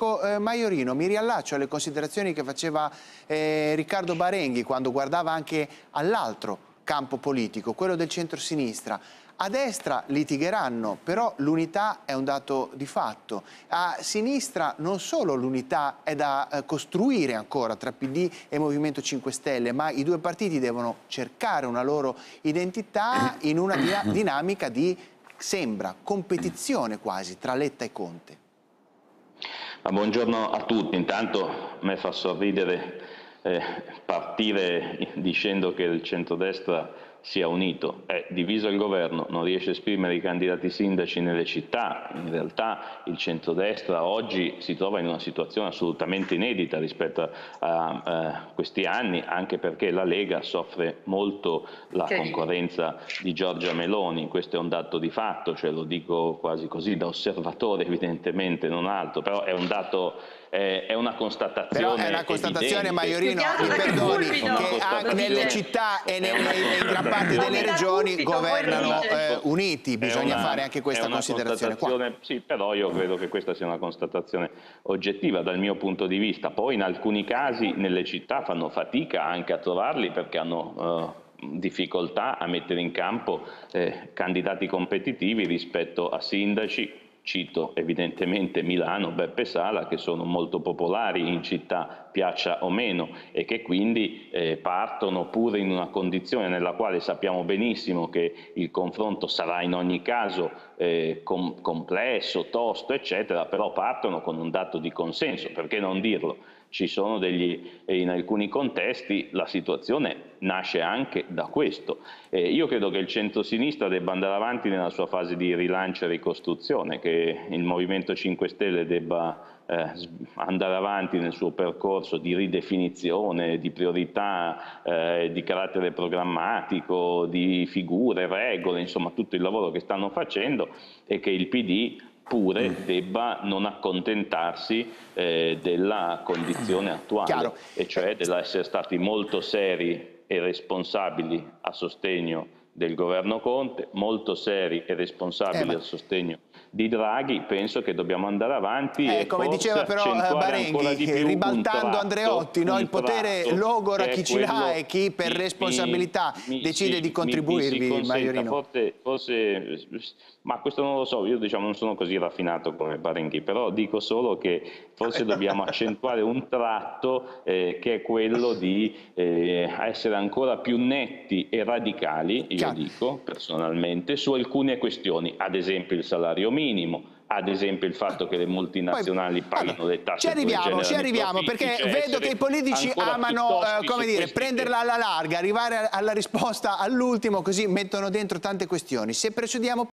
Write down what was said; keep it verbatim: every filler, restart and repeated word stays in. Pierfrancesco eh, Majorino, mi riallaccio alle considerazioni che faceva eh, Riccardo Barenghi quando guardava anche all'altro campo politico, quello del centrosinistra. A destra litigheranno, però l'unità è un dato di fatto. A sinistra non solo l'unità è da eh, costruire ancora tra P D e Movimento cinque Stelle, ma i due partiti devono cercare una loro identità in una dia- dinamica di, sembra, competizione quasi tra Letta e Conte. Ma buongiorno a tutti. Intanto mi fa sorridere eh, partire dicendo che il centrodestra sia unito, è diviso il governo, non riesce a esprimere i candidati sindaci nelle città. In realtà il centrodestra oggi si trova in una situazione assolutamente inedita rispetto a, a questi anni, anche perché la Lega soffre molto la concorrenza di Giorgia Meloni. Questo è un dato di fatto, cioè lo dico quasi così da osservatore, evidentemente non altro, però è un dato, è una constatazione. Però è una constatazione, Majorino, mi perdoni, che nelle città e nelle, in gran parte delle regioni governano eh, uniti, bisogna una, fare anche questa considerazione qua. Sì, però io credo che questa sia una constatazione oggettiva dal mio punto di vista. Poi in alcuni casi nelle città fanno fatica anche a trovarli perché hanno eh, difficoltà a mettere in campo eh, candidati competitivi rispetto a sindaci. Cito evidentemente Milano, Beppe Sala, che sono molto popolari in città, piaccia o meno, e che quindi eh, partono pure in una condizione nella quale sappiamo benissimo che il confronto sarà in ogni caso eh, com- complesso, tosto, eccetera, però partono con un dato di consenso, perché non dirlo? Ci sono degli, in alcuni contesti la situazione nasce anche da questo. Eh, io credo che il centrosinistra debba andare avanti nella sua fase di rilancio e ricostruzione, che il Movimento cinque Stelle debba eh, andare avanti nel suo percorso di ridefinizione, di priorità, eh, di carattere programmatico, di figure, regole, insomma tutto il lavoro che stanno facendo, e che il P D pure debba non accontentarsi eh, della condizione attuale, chiaro, e cioè dell'essere stati molto seri e responsabili a sostegno del governo Conte, molto seri e responsabili eh, a sostegno di Draghi. Penso che dobbiamo andare avanti eh, e come diceva però Barenghi, ribaltando Andreotti, no? Il potere logora chi ce l'ha e chi per mi, responsabilità mi, decide mi, di contribuirvi, mi consenta, forse, forse, ma questo non lo so, io diciamo non sono così raffinato come Barenghi, però dico solo che forse dobbiamo accentuare un tratto eh, che è quello di eh, essere ancora più netti e radicali, io chiaro, dico personalmente, su alcune questioni, ad esempio il salario minimo, ad esempio il fatto che le multinazionali poi pagano le tasse. Ci arriviamo, ci arriviamo profitti, perché cioè vedo che i politici amano eh, come dire, prenderla alla larga, arrivare alla risposta all'ultimo, così mettono dentro tante questioni. Se precediamo